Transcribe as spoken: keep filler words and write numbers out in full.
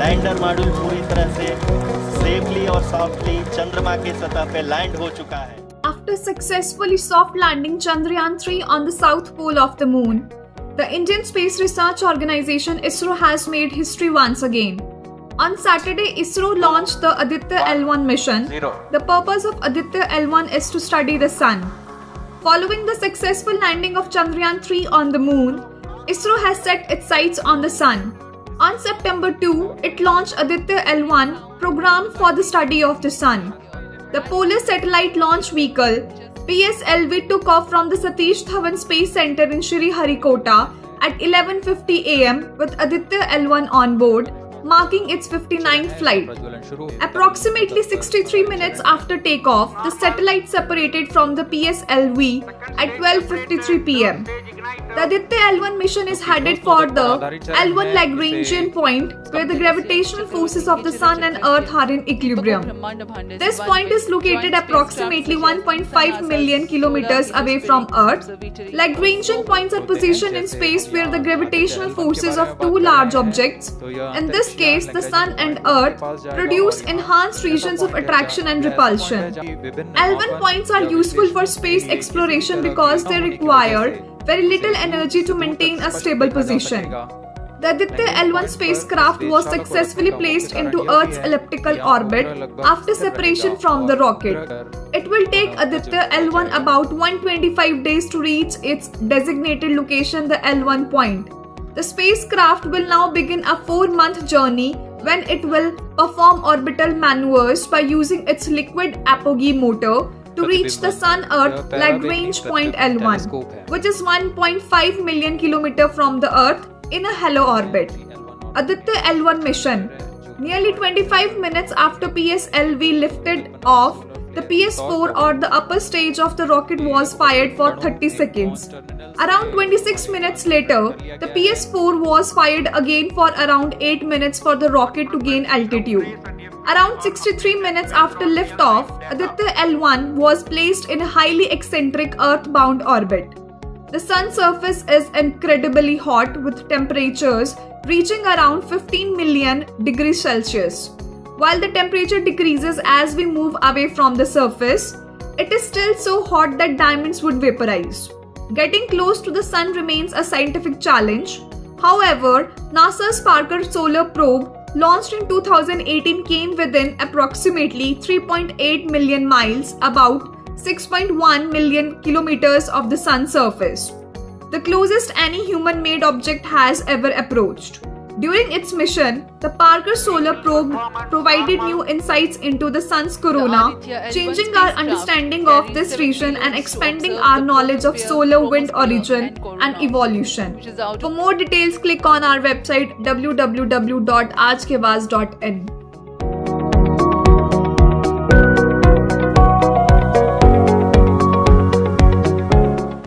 Lander module पूरी तरह से सेफली और सॉफ्टली चंद्रमा के सतह पे लैंड हो चुका है। After successfully soft landing Chandrayaan three on the south pole of the moon, the Indian Space Research Organisation ISRO has made history once again. On Saturday, ISRO launched the Aditya L one mission. Zero. The purpose of Aditya L one is to study the sun. Following the successful landing of Chandrayaan three on the moon, ISRO has set its sights on the sun. On September second, it launched Aditya L one program for the study of the sun. The Polar Satellite Launch Vehicle P S L V took off from the Satish Dhawan Space Centre in Sriharikota at eleven fifty A M with Aditya L one on board, marking its fifty-ninth flight. Approximately sixty-three minutes after takeoff, the satellite separated from the P S L V at twelve fifty-three P M The Aditya L one mission is headed for the L one Lagrangian Point, where the gravitational forces of the Sun and Earth are in equilibrium. This point is located approximately one point five million kilometers away from Earth. Lagrangian points are positioned in space where the gravitational forces of two large objects, in this In this case, the Sun and Earth, produce enhanced regions of attraction and repulsion. L one points are useful for space exploration because they require very little energy to maintain a stable position. The Aditya L one spacecraft was successfully placed into Earth's elliptical orbit after separation from the rocket. It will take Aditya L one about one hundred twenty-five days to reach its designated location, the L one point. The spacecraft will now begin a four-month journey when it will perform orbital maneuvers by using its liquid apogee motor to reach the Sun-Earth Lagrange point L one, which is one point five million kilometers from the Earth, in a halo orbit. Aditya L one mission. Nearly twenty-five minutes after P S L V lifted off, the P S four or the upper stage of the rocket was fired for thirty seconds. Around twenty-six minutes later, the P S four was fired again for around eight minutes for the rocket to gain altitude. Around sixty-three minutes after liftoff, Aditya L one was placed in a highly eccentric Earth-bound orbit. The Sun's surface is incredibly hot, with temperatures reaching around fifteen million degrees Celsius. While the temperature decreases as we move away from the surface, it is still so hot that diamonds would vaporize. Getting close to the sun remains a scientific challenge. However, NASA's Parker Solar Probe, launched in two thousand eighteen, came within approximately three point eight million miles, about six point one million kilometers of the sun's surface, the closest any human-made object has ever approached. During its mission, the Parker Solar Probe provided new insights into the Sun's corona, changing our understanding of this region and expanding our knowledge of solar wind origin and evolution. For more details, click on our website w w w dot aaj ke waaz dot in.